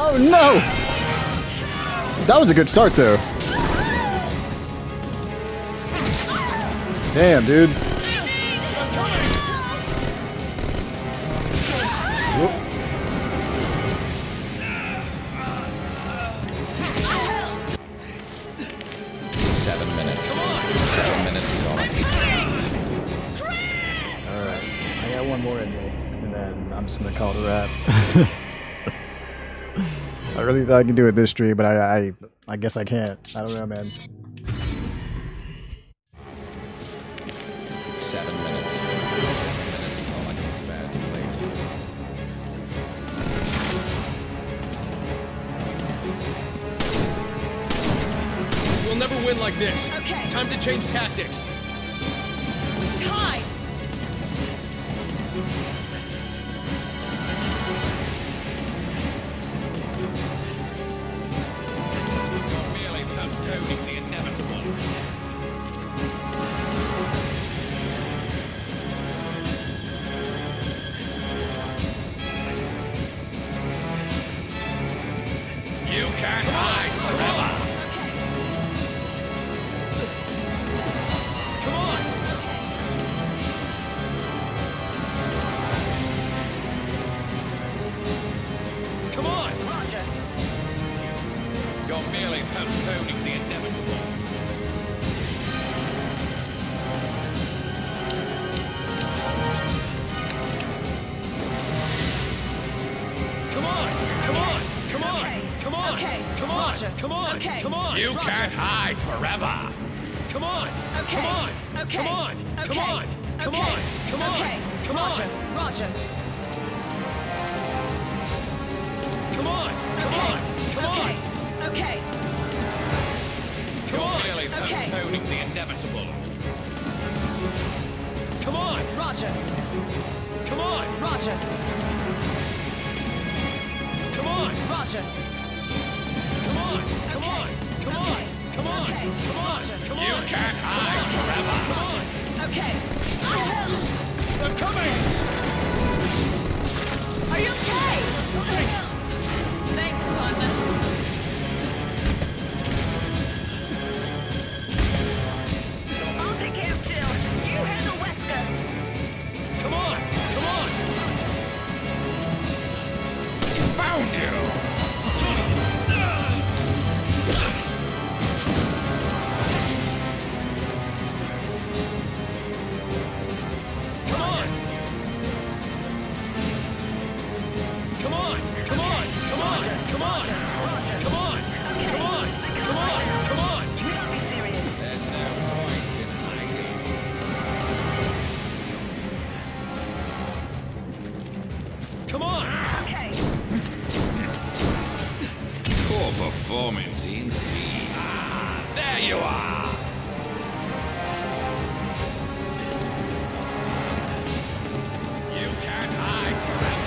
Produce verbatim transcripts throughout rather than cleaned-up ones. Oh no! That was a good start though. Damn, dude. Seven minutes. Come on. Seven minutes is all I need. Alright. I got one more in there, and then I'm just gonna call it a wrap. I really thought I could do it this stream, but I, I I guess I can't. I don't know, man. Seven minutes. Seven minutes is all I can spend. We'll never win like this. Okay. Time to change tactics. Hide. Merely without coding the inevitable. You can't hide, Gorilla. Merely postponing the inevitable. Come on! Come on! Come on! Okay. Come on! Okay. Come on! Roger. Come on! Okay. Come on! You Roger. Can't hide forever! Come on! Okay. Come on! Okay. Come on! Okay. Come on! Okay. Come on! Come on! Okay. Come on! Roger. Roger. Come on! Come on! Come on! Okay. Okay. Come on. Really postponing the inevitable. Come on. Roger. Come on. Roger. Come on. Roger. Come on. Come on. Come on. Come on. Come on. Come on. You can't hide forever. Come on. Okay. They're coming. Are you okay? Thanks, partner. Found you! Come on! Come on! Come on! Come on! Come on! Come on! Come on! Come on! Come on! You don't be serious. There's no point in hiding. Come on! Okay. Poor performance in team. Ah, there you are. You can't hide forever.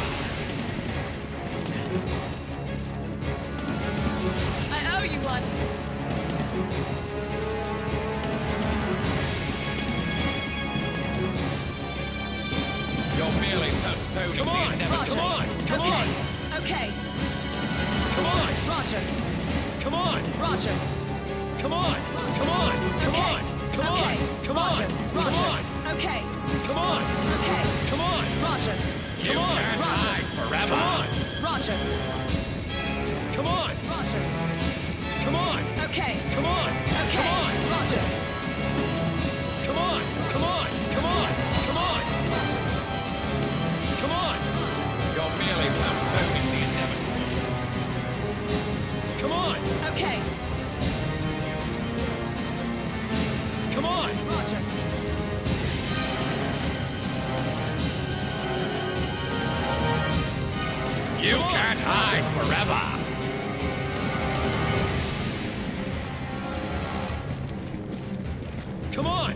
I owe you one. You're merely postponing. Come on, Roger. Come on, come okay. on. Okay. Come on, Roger. Come on, Roger. Come on, come on, come on, come on, come on, come on. Okay. Come on. Okay. Come on, Roger. Come on, Roger. Forever. Come on, Roger. Come on, Roger. Come on. Okay. Come on. Come on, Roger. Come on, come on, come on, come on. Come on. You're merely postponing. Come on! Okay. Come on! Roger. You Come can't on, hide Roger. Forever! Come on!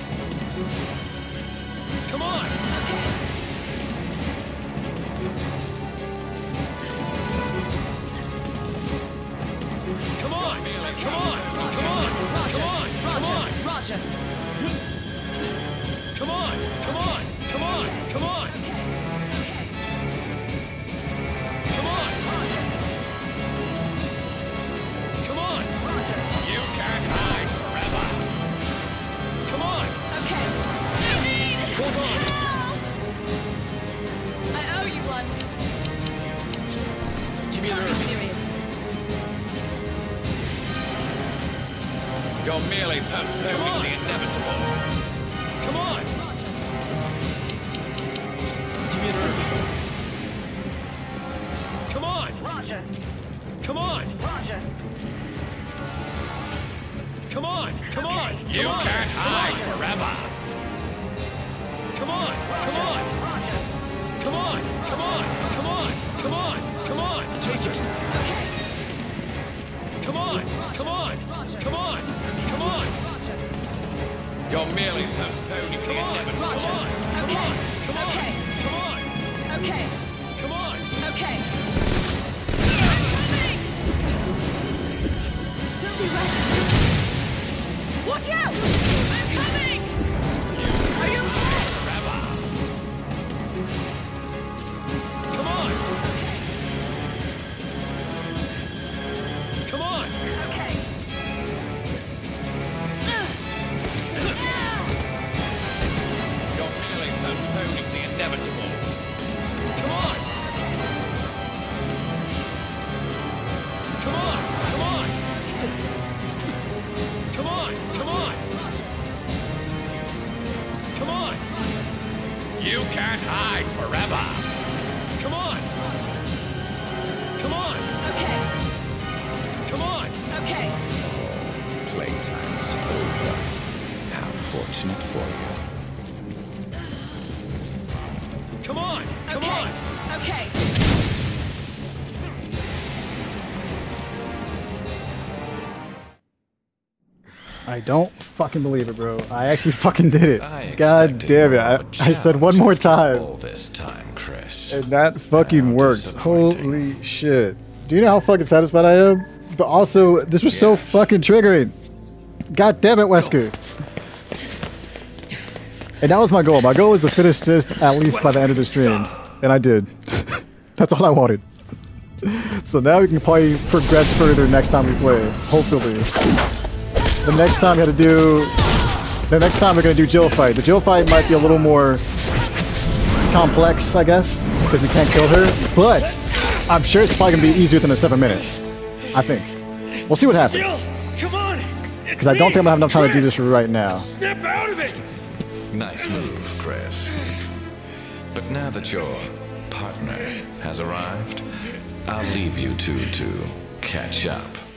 Come on! Come on! Come on! Come on! Come on! Come on! Roger! Come on! Come on! Come on! Come on! Come on! Come on! You can't hide forever! Come on! Okay. Hold on! Help! I owe you one. You can't be serious. You're merely postponing the inevitable. Come on! Give me an urge. Come on! Roger! Come on! Roger! Come on! Come on! Come you on, can't come hide on. Forever! Come on! Come on! Come on! Come on! Come on! Come on! Come on! Take it! Come on! Come on! Come on! Come on! You're merely postponing the inevitable. Come on! Come on! Come on! Come on! Okay. Come on! Okay. They'll be right. Watch out! I'm coming! Are you okay? Come on! Come on! Okay. You're merely postponing the inevitable. Come on! Come on! Come on! Come on! Come on! Come on! You can't hide forever! Come on! Come on! Okay. Come on! Okay. Playtime is over. How fortunate for you. Come on! Come on! Okay. I don't fucking believe it, bro. I actually fucking did it. God damn it. I, I said one more time. All this time, Chris. And that fucking worked. Holy shit. Do you know how fucking satisfied I am? But also, this was yes. so fucking triggering. God damn it, Wesker. And that was my goal. My goal was to finish this at least Wesker. by the end of the stream. And I did. That's all I wanted. So now we can probably progress further next time we play. Hopefully. The next time we gotta do... The next time we're gonna do Jill fight. The Jill fight might be a little more complex, I guess, because we can't kill her. But I'm sure it's probably gonna be easier than the seven minutes. I think. We'll see what happens. Because I don't think I'm gonna have enough time to do this right now. Snap out of it! Nice move, Chris. But now that your partner has arrived, I'll leave you two to catch up.